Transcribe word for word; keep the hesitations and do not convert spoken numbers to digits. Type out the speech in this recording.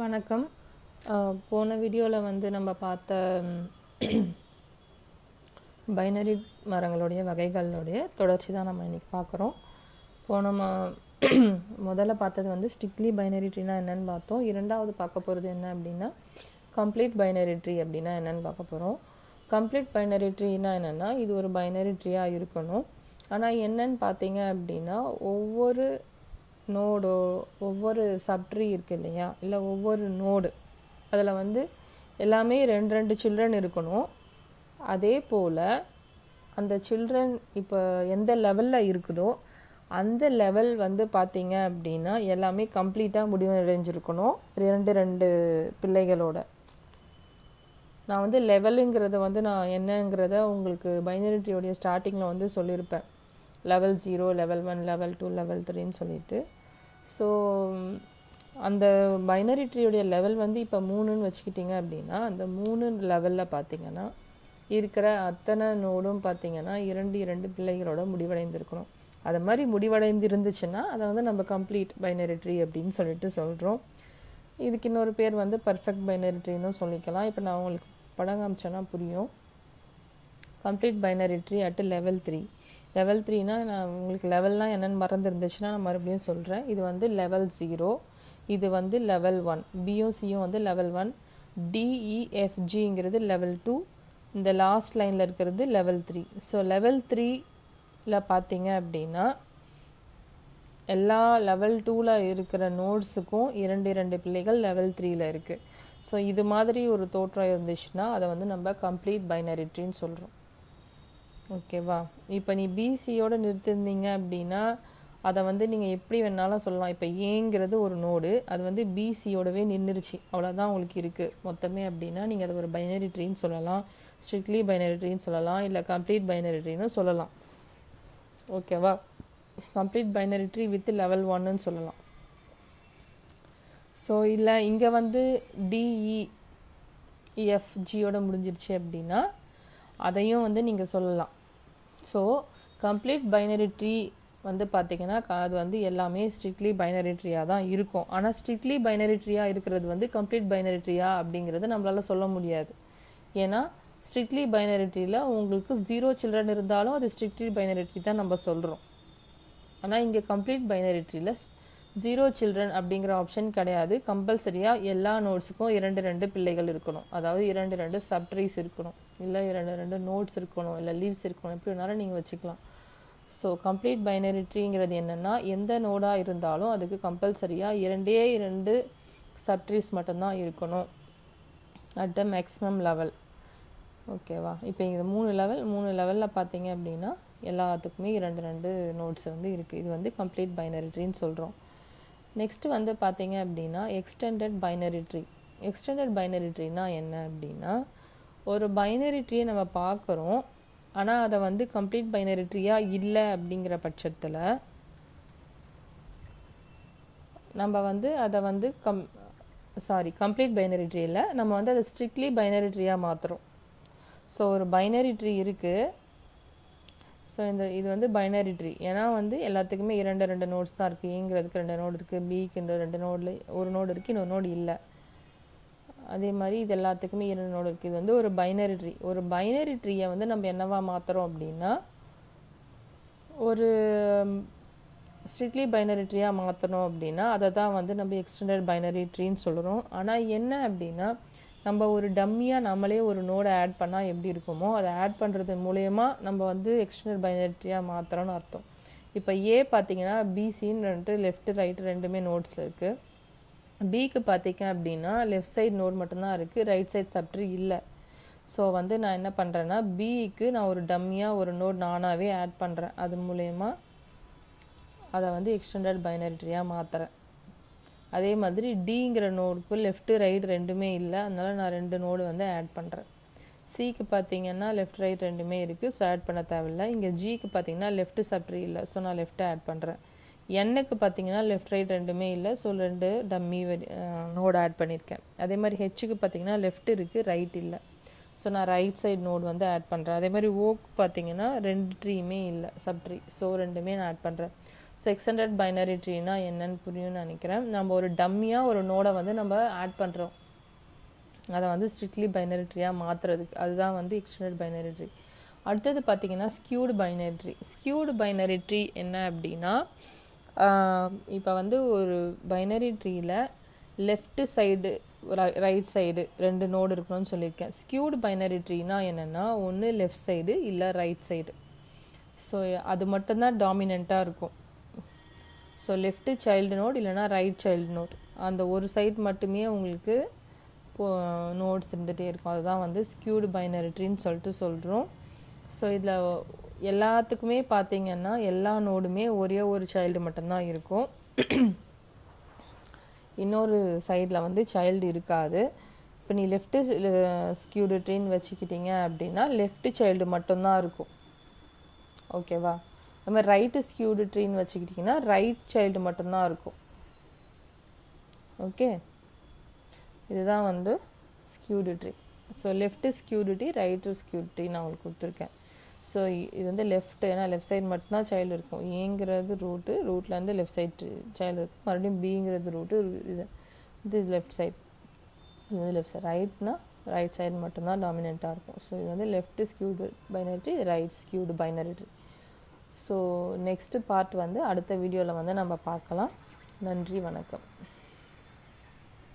வணக்கம் போன வீடியோல வந்து நம்ம பார்த்த பைனரி மரங்களுடைய வகைகளோட தொடர்ச்சி தான் நம்ம இன்னைக்கு பார்க்கறோம். போன முதல்ல பார்த்தது வந்து ஸ்ட்ரிக்ட்லி பைனரி ட்ரீனா என்னன்னு பார்த்தோம். இரண்டாவது பார்க்க போறது என்ன அப்படினா கம்ப்ளீட் பைனரி ட்ரீ அப்படினா என்னன்னு பார்க்க போறோம். கம்ப்ளீட் பைனரி ட்ரீனா என்னன்னா இது ஒரு பைனரி ட்ரீயா இருக்கணும். ஆனா என்னன்னு பாத்தீங்க அப்படினா ஒவ்வொரு நோடோ ஒவ்வொரு சப்ட்ரீ இருக்கு இல்லையா, இல்ல ஒவ்வொரு நோடு அதில் வந்து எல்லாமே ரெண்டு ரெண்டு சில்ட்ரன் இருக்கணும். அதே போல் அந்த சில்ட்ரன் இப்போ எந்த லெவலில் இருக்குதோ அந்த லெவல் வந்து பார்த்தீங்க அப்படின்னா எல்லாமே கம்ப்ளீட்டாக முடிவடைஞ்சிருக்கணும் ரெண்டு ரெண்டு பிள்ளைகளோட. நான் வந்து லெவலுங்கிறத வந்து நான் என்னங்கிறத உங்களுக்கு பைனரி ட்ரீயோடைய ஸ்டார்டிங்கில் வந்து சொல்லியிருப்பேன். Level zero, level one, level two, level த்ரீன்னு சொல்லிட்டு. ஸோ அந்த பைனரி ட்ரீயோடைய லெவல் வந்து இப்போ மூணுன்னு வச்சுக்கிட்டிங்க அப்படின்னா அந்த மூணு லெவலில் பார்த்திங்கன்னா இருக்கிற அத்தனை நோடும் பார்த்திங்கன்னா இரண்டு இரண்டு பிள்ளைகளோட முடிவடைந்திருக்கணும். அது மாதிரி முடிவடைந்து இருந்துச்சுன்னா அதை வந்து நம்ம கம்ப்ளீட் பைனரி ட்ரீ அப்படின்னு சொல்லிட்டு சொல்கிறோம். இதுக்கு இன்னொரு பேர் வந்து பர்ஃபெக்ட் பைனரி ட்ரீன்னு சொல்லிக்கலாம். இப்போ நான் உங்களுக்கு படம் காமிச்சேன்னா புரியும். Complete binary tree at level three. Level த்ரீனா நான் உங்களுக்கு லெவல்லாம் என்னென்னு மறந்து இருந்துச்சுன்னா நான் மறுபடியும் சொல்கிறேன். இது வந்து லெவல் ஜீரோ, இது வந்து லெவல் ஒன், பியும் சியும் வந்து லெவல் ஒன், டிஇஎஃப்ஜிங்கிறது லெவல் டூ, இந்த லாஸ்ட் லைனில் இருக்கிறது லெவல் த்ரீ. ஸோ லெவல் த்ரீயில் பார்த்தீங்க அப்படின்னா எல்லா லெவல் டூவில் இருக்கிற நோட்ஸுக்கும் இரண்டு இரண்டு பிள்ளைகள் லெவல் த்ரீயில் இருக்குது. ஸோ இது மாதிரி ஒரு தோற்றம் இருந்துச்சுன்னா அதை வந்து நம்ம கம்ப்ளீட் பைனரி ட்ரீன்னு சொல்கிறோம். ஓகேவா? இப்போ நீ பிசியோடு நிறுத்திருந்தீங்க அப்படின்னா அதை வந்து நீங்கள் எப்படி வேணாலும் சொல்லலாம். இப்போ ஏங்கிறது ஒரு நோடு, அது வந்து பிசியோடவே நின்றுருச்சு, அவ்வளோதான் உங்களுக்கு இருக்குது மொத்தமே அப்படின்னா நீங்கள் அது ஒரு பைனரி ட்ரீன்னு சொல்லலாம், ஸ்ட்ரிக்ட்லி பைனரி ட்ரீன்னு சொல்லலாம், இல்லை கம்ப்ளீட் பைனரி ட்ரீன்னு சொல்லலாம். ஓகேவா? Complete binary tree with level ஒன்னுன்னு சொல்லலாம். ஸோ இல்லை இங்கே வந்து டிஇஎஃப்ஜியோட முடிஞ்சிருச்சு அப்படின்னா அதையும் வந்து நீங்கள் சொல்லலாம். ஸோ கம்ப்ளீட் பைனரி ட்ரீ வந்து பார்த்திங்கன்னா அது வந்து எல்லாமே ஸ்ட்ரிக்ட்லி பைனரி ட்ரீயாக தான் இருக்கும். ஆனால் ஸ்ட்ரிக்ட்லி பைனரி ட்ரீயாக இருக்கிறது வந்து கம்ப்ளீட் பைனரி ட்ரீயா அப்படிங்கிறது நம்மளால் சொல்ல முடியாது. ஏன்னா ஸ்ட்ரிக்ட்லி பைனரி ட்ரீயில் உங்களுக்கு ஜீரோ சில்ட்ரன் இருந்தாலும் அது ஸ்ட்ரிக்ட்லி பைனரி ட்ரீ தான் நம்ம சொல்கிறோம். ஆனால் இங்கே கம்ப்ளீட் பைனரி ட்ரீயில் ஜீரோ சில்ட்ரன் அப்படிங்கிற ஆப்ஷன் கிடையாது. கம்பல்சரியாக எல்லா நோட்ஸுக்கும் இரண்டு ரெண்டு பிள்ளைகள் இருக்கணும், அதாவது இரண்டு ரெண்டு சப்ட்ரீஸ் இருக்கணும், இல்லை இரண்டு ரெண்டு நோட்ஸ் இருக்கணும், இல்லை லீவ்ஸ் இருக்கணும், எப்படி வேணாலும் நீங்கள் வச்சுக்கலாம். ஸோ கம்ப்ளீட் பைனரி ட்ரீங்கிறது என்னென்னா எந்த நோடாக இருந்தாலும் அதுக்கு கம்பல்சரியாக இரண்டே இரண்டு சப்ட்ரீஸ் மட்டும்தான் இருக்கணும் அட் த மேக்ஸிமம் லெவல். ஓகேவா? இப்போ இது மூணு லெவல், மூணு லெவலில் பார்த்தீங்க அப்படின்னா எல்லாத்துக்குமே இரண்டு ரெண்டு நோட்ஸ் வந்து இருக்குது. இது வந்து கம்ப்ளீட் பைனரி ட்ரீன்னு சொல்கிறோம். நெக்ஸ்ட்டு வந்து பார்த்தீங்க அப்படின்னா extended binary tree. Extended binary ட்ரீனா என்ன அப்படின்னா ஒரு பைனரி ட்ரீயை நம்ம பார்க்குறோம், ஆனால் அதை வந்து கம்ப்ளீட் பைனரி ட்ரீயாக இல்லை அப்படிங்கிற பட்சத்தில் நம்ம வந்து அதை வந்து கம் சாரி கம்ப்ளீட் பைனரி ட்ரீயில் நம்ம வந்து அதை ஸ்ட்ரிக்ட்லி பைனரி ட்ரீயாக மாற்றுறோம். ஸோ ஒரு பைனரி ட்ரீ இருக்குது. ஸோ இந்த இது வந்து பைனரி ட்ரீ ஏன்னா வந்து எல்லாத்துக்குமே இரண்டு ரெண்டு நோட்ஸ் தான் இருக்குது. ஏங்கிறதுக்கு ரெண்டு நோடு இருக்குது, பிக்கு ரெண்டு நோடில் ஒரு நோடு இருக்குது, இன்னொரு நோடு இல்லை. அதே மாதிரி இது எல்லாத்துக்குமே இரண்டு நோடு இருக்குது. இது வந்து ஒரு பைனரி ட்ரீ. ஒரு பைனரி ட்ரீயை வந்து நம்ம என்னவா மாற்றுறோம் அப்படின்னா ஒரு ஸ்ட்ரிக்ட்லி பைனரி ட்ரீயாக மாற்றணும் அப்படின்னா அதை தான் வந்து நம்ம எக்ஸ்டெண்டட் பைனரி ட்ரீன்னு சொல்கிறோம். ஆனால் என்ன அப்படின்னா நம்ம ஒரு டம்மியாக நம்மளே ஒரு நோடை ஆட் பண்ணால் எப்படி இருக்குமோ அதை ஆட் பண்ணுறது மூலயமா நம்ம வந்து எக்ஸ்டெண்டட் பைனரி ட்ரீயாக மாற்றுறோன்னு அர்த்தம். இப்போ ஏ பார்த்திங்கன்னா பிசின்னு ரெண்டு லெஃப்ட்டு ரைட்டு ரெண்டுமே நோட்ஸில் இருக்குது. பிக்கு பார்த்திங்க அப்படின்னா லெஃப்ட் சைடு நோட் மட்டும்தான் இருக்குது, ரைட் சைட் சப்ட்ரீ இல்லை. ஸோ வந்து நான் என்ன பண்ணுறேன்னா பிக்கு நான் ஒரு டம்மியாக ஒரு நோட் நானாகவே ஆட் பண்ணுறேன், அது மூலயமா அதை வந்து எக்ஸ்டெண்டட் பைனரி ட்ரீயாக மாற்றுறேன். அதே மாதிரி டிங்கிற நோடுக்கு லெஃப்ட்டு ரைட் ரெண்டுமே இல்லை, அதனால் நான் ரெண்டு நோடு வந்து ஆட் பண்ணுறேன். சிக்கு பார்த்திங்கன்னா லெஃப்ட் ரைட் ரெண்டுமே இருக்குது, ஸோ ஆட் பண்ண தேவையில்லை. இங்கே ஜிக்கு பார்த்திங்கன்னா லெஃப்ட்டு சப்ட்ரீ இல்லை, ஸோ நான் லெஃப்ட்டு ஆட் பண்ணுறேன். என்னுக்கு பார்த்தீங்கன்னா லெஃப்ட் ரைட் ரெண்டுமே இல்லை, ஸோ ரெண்டு டம்மி நோடு ஆட் பண்ணியிருக்கேன். அதே மாதிரி ஹெச்சுக்கு பார்த்தீங்கன்னா லெஃப்ட் இருக்குது ரைட் இல்லை, ஸோ நான் ரைட் சைடு நோடு வந்து ஆட் பண்ணுறேன். அதே மாதிரி ஓக்கு பார்த்தீங்கன்னா ரெண்டு ட்ரீயுமே இல்லை சப்ட்ரீ, ஸோ ரெண்டுமே நான் ஆட் பண்ணுறேன். six hundred binary tree na ennan puriyum nenikiren namm oru dummy a oru node vandu namm add pandrom adha vandu strictly binary tree a maatradhukku adhu dhaan vandu extended binary tree adutha pathina skewed binary tree skewed binary tree enna appadina ipa vandu oru binary tree la left side right side rendu node irukonu nu sollirukken skewed binary tree na enna na one left side illa right side so adu mattum dhaan dominant ah irukum so left child node illana right child node and one side mattume ungalku nodes irundite irukum adha vandu skewed binary tree nu solittu solrom so idla ellathukkume pathinga na ella node me ore oru child mattum dhaan irukum இன்னொரு சைடுல வந்து child இருக்காது இப்போ நீ left skewed tree ன்னு வெச்சிட்டீங்க அப்படினா left child மட்டும் தான் இருக்கும் ஓகேவா நம்ம right skewed tree ன்னு வெச்சிட்டீங்கனா right child மட்டும் தான் இருக்கும் ஓகே இதுதான் வந்து skewed tree so left skewed tree right skewed tree நான் உங்களுக்கு கொடுத்திருக்கேன் so இது வந்து left ஏனா left side மட்டும் தான் child இருக்கும் aங்கிறது root rootல இருந்து left side child இருக்கும் மறுபடியும் bங்கிறது root இது இது left side இது left side right னா right side மட்டும் தான் dominant ஆ இருக்கும் so இது வந்து left skewed binary tree right skewed binary tree so next part வந்து அடுத்த வீடியோல வந்து நம்ம பார்க்கலாம் நன்றி வணக்கம்